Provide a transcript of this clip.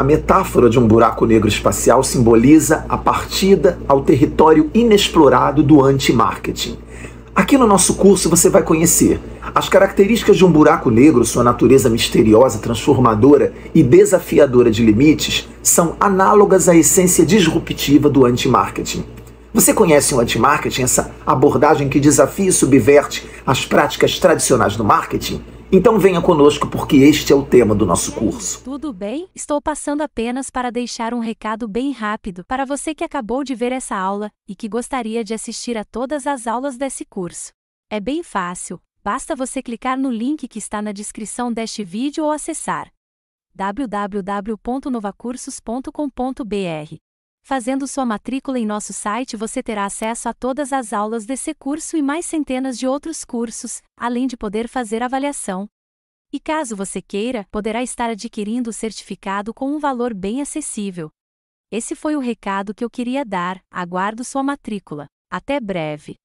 A metáfora de um buraco negro espacial simboliza a partida ao território inexplorado do anti-marketing. Aqui no nosso curso você vai conhecer as características de um buraco negro, sua natureza misteriosa, transformadora e desafiadora de limites, são análogas à essência disruptiva do anti-marketing. Você conhece o anti-marketing, essa abordagem que desafia e subverte as práticas tradicionais do marketing? Então venha conosco, porque este é o tema do nosso curso. Tudo bem? Estou passando apenas para deixar um recado bem rápido para você que acabou de ver essa aula e que gostaria de assistir a todas as aulas desse curso. É bem fácil, basta você clicar no link que está na descrição deste vídeo ou acessar www.novacursos.com.br. Fazendo sua matrícula em nosso site, você terá acesso a todas as aulas desse curso e mais centenas de outros cursos, além de poder fazer avaliação. E caso você queira, poderá estar adquirindo o certificado com um valor bem acessível. Esse foi o recado que eu queria dar. Aguardo sua matrícula. Até breve!